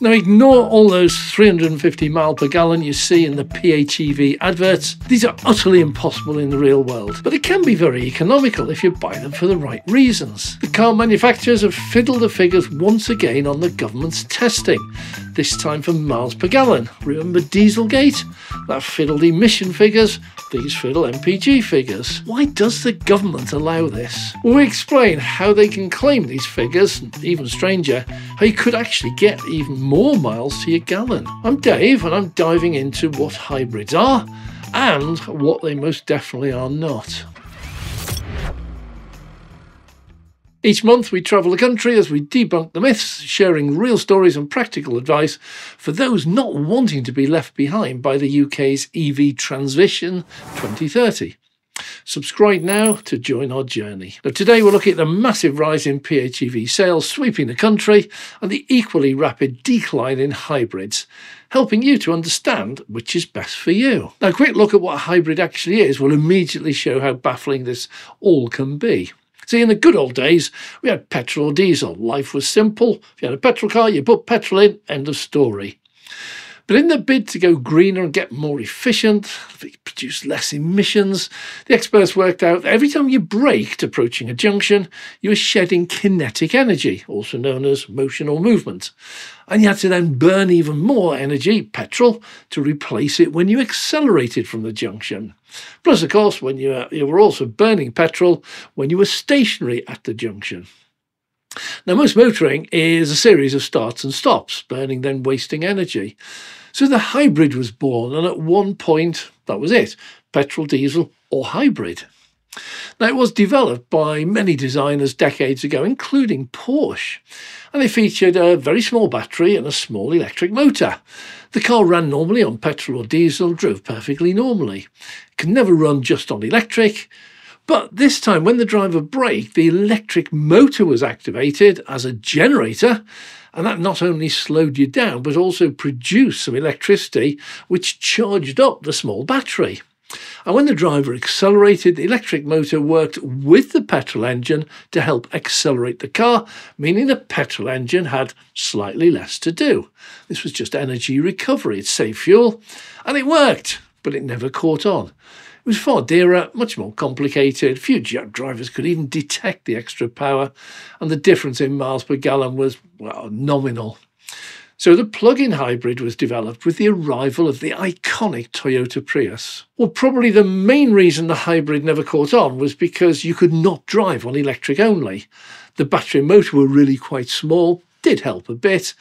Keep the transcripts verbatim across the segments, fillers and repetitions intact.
Now ignore all those three hundred fifty mile per gallon you see in the P H E V adverts. These are utterly impossible in the real world, but it can be very economical if you buy them for the right reasons. The car manufacturers have fiddled the figures once again on the government's testing, this time for miles per gallon. Remember Dieselgate? That fiddled emission figures, these fiddle M P G figures. Why does the government allow this? Well, we explain how they can claim these figures, and even stranger, how you could actually get even more miles to your gallon. I'm Dave, and I'm diving into what hybrids are and what they most definitely are not. Each month we travel the country as we debunk the myths, sharing real stories and practical advice for those not wanting to be left behind by the U K's E V transition twenty thirty. Subscribe now to join our journey. Now today we'll look at the massive rise in P H E V sales sweeping the country and the equally rapid decline in hybrids, helping you to understand which is best for you. Now a quick look at what a hybrid actually is will immediately show how baffling this all can be. See, in the good old days, we had petrol or diesel. Life was simple. If you had a petrol car, you put petrol in, end of story. But in the bid to go greener and get more efficient, produce less emissions, the experts worked out that every time you braked approaching a junction, you were shedding kinetic energy, also known as motion or movement. And you had to then burn even more energy, petrol, to replace it when you accelerated from the junction. Plus, of course, when you, uh, you were also burning petrol when you were stationary at the junction. Now, most motoring is a series of starts and stops, burning then wasting energy. So the hybrid was born, and at one point, that was it, petrol, diesel or hybrid. Now, it was developed by many designers decades ago, including Porsche, and it featured a very small battery and a small electric motor. The car ran normally on petrol or diesel, drove perfectly normally. It could never run just on electric, but this time when the driver braked, the electric motor was activated as a generator, and that not only slowed you down, but also produced some electricity which charged up the small battery. And when the driver accelerated, the electric motor worked with the petrol engine to help accelerate the car, meaning the petrol engine had slightly less to do. This was just energy recovery. It saved fuel, and it worked, but it never caught on. It was far dearer, much more complicated. Few drivers could even detect the extra power, and the difference in miles per gallon was, well, nominal. So the plug-in hybrid was developed with the arrival of the iconic Toyota Prius. Well, probably the main reason the hybrid never caught on was because you could not drive on electric only. The battery and motor were really quite small, did help a bit,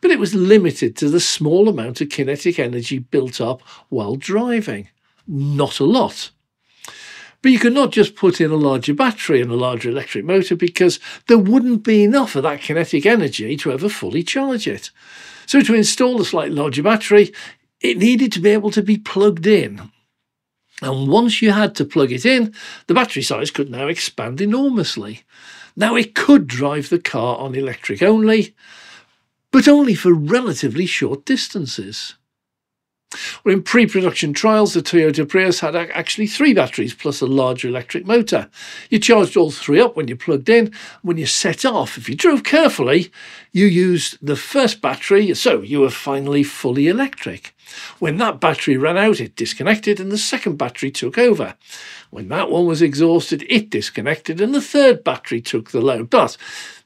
but it was limited to the small amount of kinetic energy built up while driving. Not a lot. But you could not just put in a larger battery and a larger electric motor because there wouldn't be enough of that kinetic energy to ever fully charge it. So to install a slightly larger battery, it needed to be able to be plugged in. And once you had to plug it in, the battery size could now expand enormously. Now it could drive the car on electric only, but only for relatively short distances. Well, in pre-production trials, the Toyota Prius had actually three batteries plus a larger electric motor. You charged all three up when you plugged in. When you set off, if you drove carefully, you used the first battery, so you were finally fully electric. When that battery ran out, it disconnected and the second battery took over. When that one was exhausted, it disconnected and the third battery took the load. But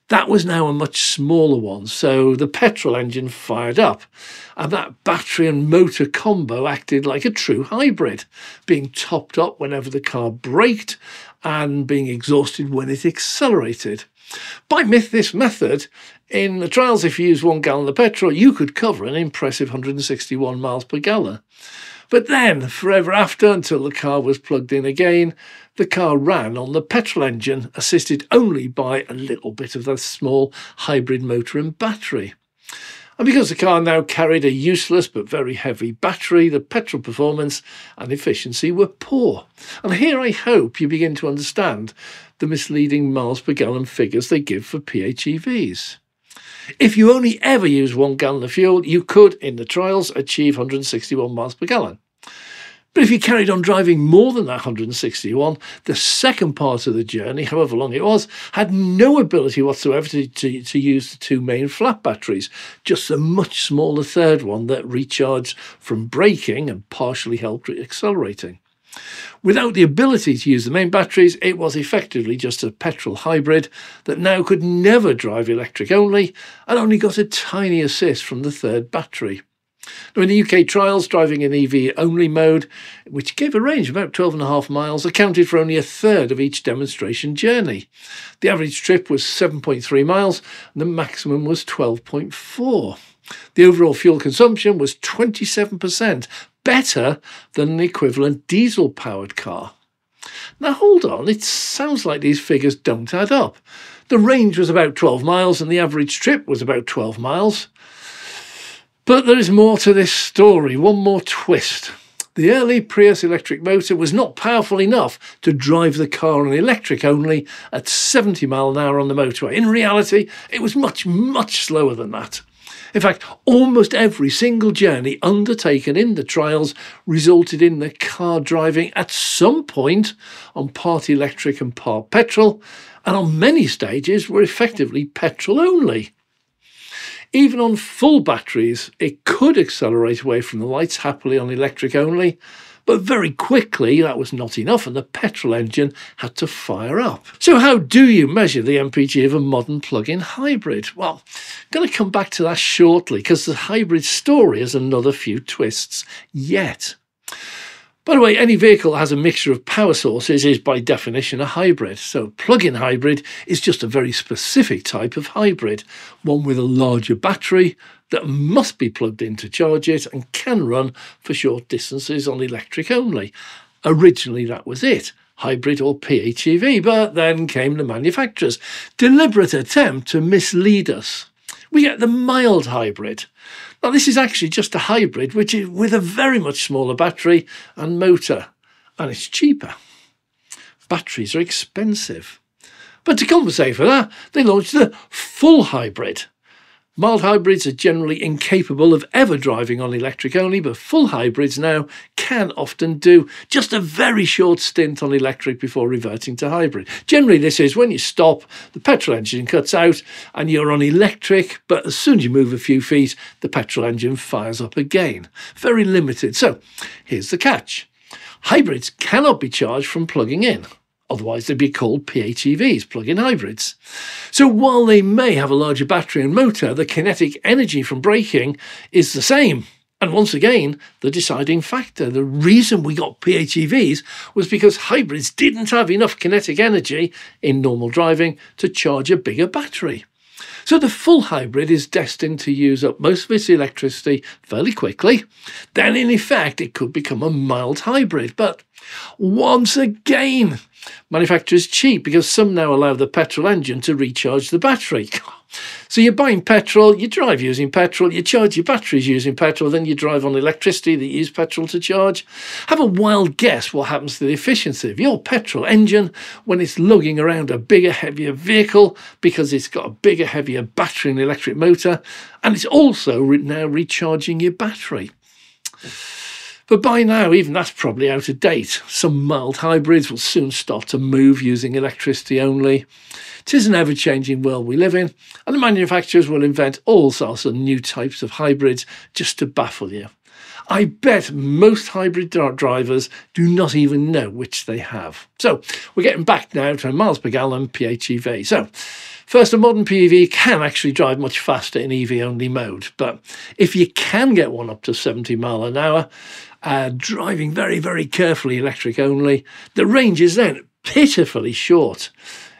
that was now a much smaller one, so the petrol engine fired up, and that battery and motor combo acted like a true hybrid, being topped up whenever the car braked and being exhausted when it accelerated. By myth, this method, in the trials, if you use one gallon of petrol, you could cover an impressive one hundred sixty-one miles per gallon. But then, forever after, until the car was plugged in again, the car ran on the petrol engine, assisted only by a little bit of the small hybrid motor and battery. And because the car now carried a useless but very heavy battery, the petrol performance and efficiency were poor. And here I hope you begin to understand the misleading miles per gallon figures they give for P H E Vs. If you only ever use one gallon of fuel, you could, in the trials, achieve one hundred sixty-one miles per gallon. But if you carried on driving more than that one hundred sixty-one, the second part of the journey, however long it was, had no ability whatsoever to, to, to use the two main flat batteries, just the much smaller third one that recharged from braking and partially helped accelerating. Without the ability to use the main batteries, it was effectively just a petrol hybrid that now could never drive electric only and only got a tiny assist from the third battery. Now, in the U K trials, driving in E V only mode, which gave a range of about twelve and a half miles, accounted for only a third of each demonstration journey. The average trip was seven point three miles and the maximum was twelve point four. The overall fuel consumption was twenty-seven percent better than an equivalent diesel-powered car. Now hold on, it sounds like these figures don't add up. The range was about twelve miles and the average trip was about twelve miles. But there is more to this story, one more twist. The early Prius electric motor was not powerful enough to drive the car on electric only at seventy miles an hour on the motorway. In reality, it was much, much slower than that. In fact, almost every single journey undertaken in the trials resulted in the car driving at some point on part electric and part petrol, and on many stages were effectively petrol only. Even on full batteries, it could accelerate away from the lights happily on electric only, but very quickly that was not enough and the petrol engine had to fire up. So how do you measure the M P G of a modern plug-in hybrid? Well, I'm going to come back to that shortly because the hybrid story has another few twists yet. By the way, any vehicle that has a mixture of power sources is by definition a hybrid. So plug-in hybrid is just a very specific type of hybrid, one with a larger battery that must be plugged in to charge it and can run for short distances on electric only. Originally that was it, hybrid or P H E V, but then came the manufacturer's deliberate attempt to mislead us. We get the mild hybrid. Now this is actually just a hybrid which is with a very much smaller battery and motor, and it's cheaper. Batteries are expensive. But to compensate for that, they launched the full hybrid. Mild hybrids are generally incapable of ever driving on electric only, but full hybrids now can often do just a very short stint on electric before reverting to hybrid. Generally, this is when you stop, the petrol engine cuts out and you're on electric, but as soon as you move a few feet, the petrol engine fires up again. Very limited. So here's the catch. Hybrids cannot be charged from plugging in. Otherwise, they'd be called P H E Vs, plug-in hybrids. So while they may have a larger battery and motor, the kinetic energy from braking is the same. And once again, the deciding factor, the reason we got P H E Vs was because hybrids didn't have enough kinetic energy in normal driving to charge a bigger battery. So the full hybrid is destined to use up most of its electricity fairly quickly. Then in effect, it could become a mild hybrid. But once again, manufacturers cheat because some now allow the petrol engine to recharge the battery. So you're buying petrol, you drive using petrol, you charge your batteries using petrol, then you drive on electricity that you use petrol to charge. Have a wild guess what happens to the efficiency of your petrol engine when it's lugging around a bigger, heavier vehicle because it's got a bigger, heavier battery and electric motor, and it's also now recharging your battery. But by now, even that's probably out of date. Some mild hybrids will soon start to move using electricity only. It is an ever-changing world we live in, and the manufacturers will invent all sorts of new types of hybrids just to baffle you. I bet most hybrid drivers do not even know which they have. So we're getting back now to miles per gallon P H E V. So first, a modern P H E V can actually drive much faster in E V-only mode, but if you can get one up to seventy miles an hour, uh, driving very, very carefully electric only, the range is then pitifully short.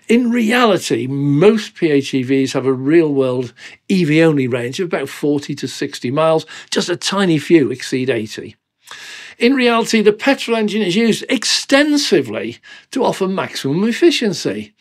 In reality, most P H E Vs have a real-world E V-only range of about forty to sixty miles, just a tiny few exceed eighty. In reality, the petrol engine is used extensively to offer maximum efficiency.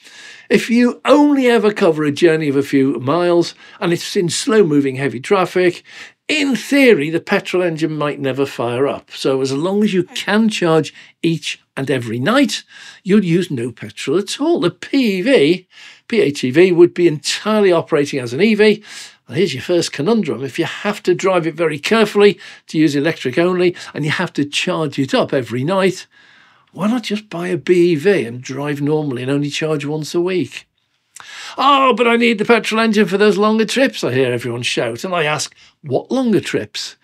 If you only ever cover a journey of a few miles and it's in slow-moving heavy traffic, in theory, the petrol engine might never fire up. So as long as you can charge each and every night, you'd use no petrol at all. The P H E V would be entirely operating as an E V And here's your first conundrum. If you have to drive it very carefully to use electric only, and you have to charge it up every night, why not just buy a B E V and drive normally and only charge once a week? Oh, but I need the petrol engine for those longer trips, I hear everyone shout. And I ask, what longer trips?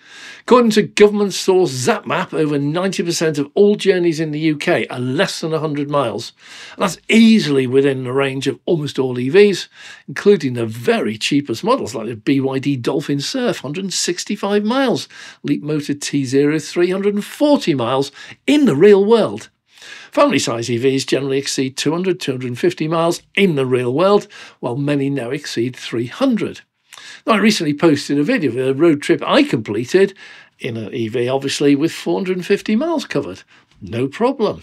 According to government source ZAPMAP, over ninety percent of all journeys in the U K are less than one hundred miles. And that's easily within the range of almost all E Vs, including the very cheapest models like the B Y D Dolphin Surf, one hundred sixty-five miles, Leap Motor T zero, three hundred forty miles in the real world. Family size E Vs generally exceed two hundred, two hundred fifty miles in the real world, while many now exceed three hundred. Now, I recently posted a video of a road trip I completed in an E V, obviously, with four hundred fifty miles covered. No problem.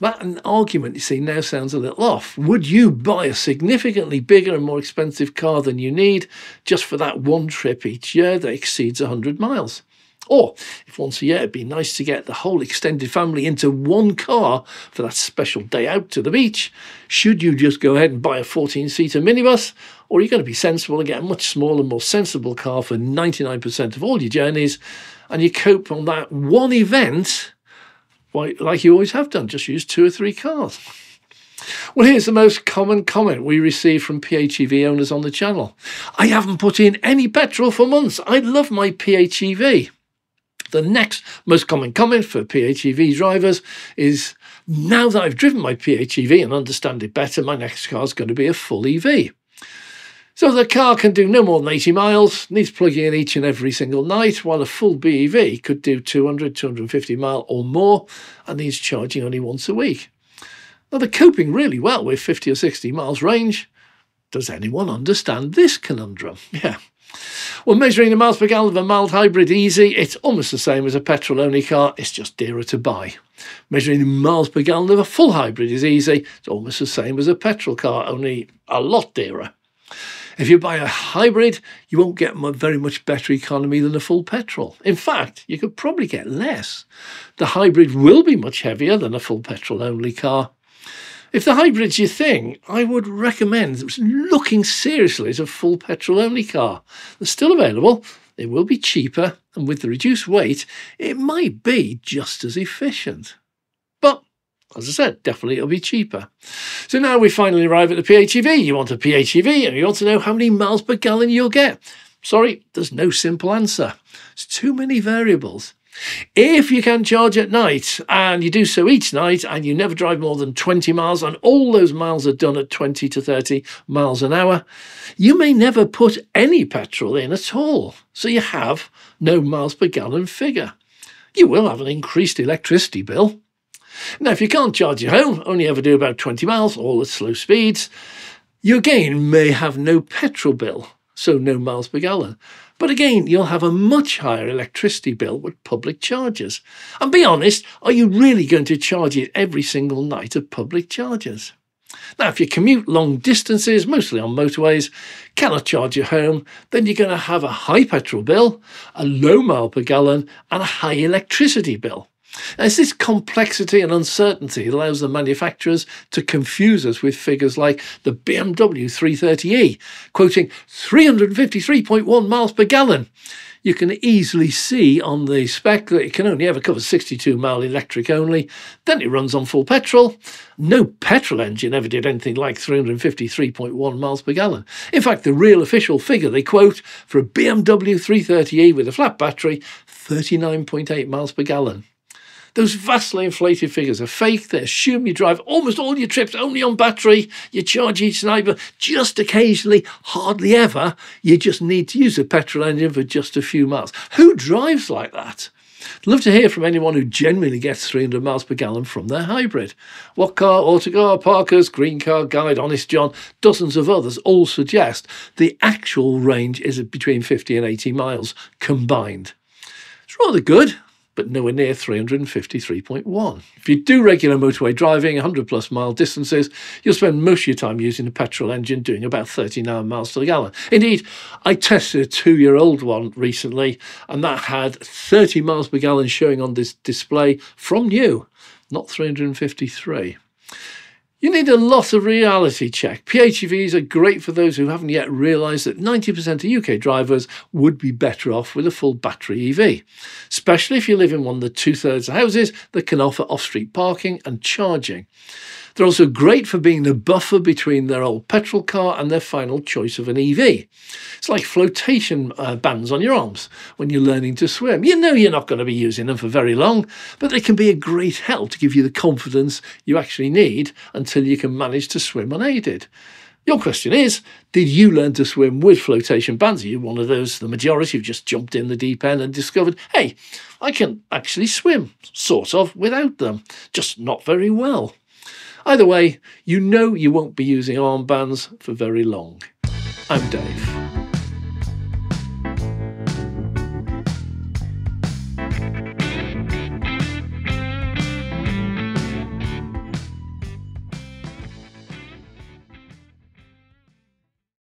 That an argument, you see, now sounds a little off. Would you buy a significantly bigger and more expensive car than you need just for that one trip each year that exceeds one hundred miles? Or, if once a year, it'd be nice to get the whole extended family into one car for that special day out to the beach, should you just go ahead and buy a fourteen-seater minibus? Or are you going to be sensible and get a much smaller, more sensible car for ninety-nine percent of all your journeys, and you cope on that one event like you always have done, just use two or three cars? Well, here's the most common comment we receive from P H E V owners on the channel. I haven't put in any petrol for months. I love my P H E V. The next most common comment for P H E V drivers is, now that I've driven my P H E V and understand it better, my next car is going to be a full E V. So the car can do no more than eighty miles, needs plugging in each and every single night, while a full B E V could do two hundred, two hundred fifty mile or more and needs charging only once a week. Now they're coping really well with fifty or sixty miles range. Does anyone understand this conundrum? Yeah. Well, measuring the miles per gallon of a mild hybrid easy, it's almost the same as a petrol-only car, it's just dearer to buy. Measuring the miles per gallon of a full hybrid is easy, it's almost the same as a petrol car, only a lot dearer. If you buy a hybrid, you won't get very much better economy than a full petrol. In fact, you could probably get less. The hybrid will be much heavier than a full petrol-only car. If the hybrid's your thing, I would recommend looking seriously at a full petrol-only car. They're still available, they will be cheaper, and with the reduced weight, it might be just as efficient. But, as I said, definitely it'll be cheaper. So now we finally arrive at the P H E V. You want a P H E V and you want to know how many miles per gallon you'll get. Sorry, there's no simple answer. It's too many variables. If you can charge at night, and you do so each night, and you never drive more than twenty miles, and all those miles are done at twenty to thirty miles an hour, you may never put any petrol in at all, so you have no miles per gallon figure. You will have an increased electricity bill. Now, if you can't charge at home, only ever do about twenty miles, all at slow speeds, you again may have no petrol bill, so no miles per gallon. But again, you'll have a much higher electricity bill with public charges. And be honest, are you really going to charge it every single night at public charges? Now, if you commute long distances, mostly on motorways, cannot charge at home, then you're going to have a high petrol bill, a low mile per gallon, and a high electricity bill. Now, it's this complexity and uncertainty that allows the manufacturers to confuse us with figures like the B M W three thirty e, quoting three hundred fifty-three point one miles per gallon. You can easily see on the spec that it can only ever cover sixty-two mile electric only, then it runs on full petrol. No petrol engine ever did anything like three hundred fifty-three point one miles per gallon. In fact, the real official figure they quote for a B M W three thirty e with a flat battery, thirty-nine point eight miles per gallon. Those vastly inflated figures are fake. They assume you drive almost all your trips only on battery, you charge each night, but just occasionally, hardly ever, you just need to use a petrol engine for just a few miles. Who drives like that? I'd love to hear from anyone who genuinely gets three hundred miles per gallon from their hybrid. What Car, Autocar, Parkers, Green Car Guide, Honest John, dozens of others all suggest the actual range is between fifty and eighty miles combined. It's rather good, but nowhere near three hundred fifty-three point one. If you do regular motorway driving, one hundred plus mile distances, you'll spend most of your time using a petrol engine doing about thirty-nine miles per gallon. Indeed, I tested a two-year-old one recently, and that had thirty miles per gallon showing on this display from new, not three hundred fifty-three. You need a lot of reality check. P H E Vs are great for those who haven't yet realised that ninety percent of U K drivers would be better off with a full battery E V, especially if you live in one of the two-thirds of houses that can offer off-street parking and charging. They're also great for being the buffer between their old petrol car and their final choice of an E V. It's like flotation uh, bands on your arms when you're learning to swim. You know you're not going to be using them for very long, but they can be a great help to give you the confidence you actually need until you can manage to swim unaided. Your question is, did you learn to swim with flotation bands? Are you one of those, the majority, who just jumped in the deep end and discovered, hey, I can actually swim, sort of, without them, just not very well? Either way, you know you won't be using armbands for very long. I'm Dave.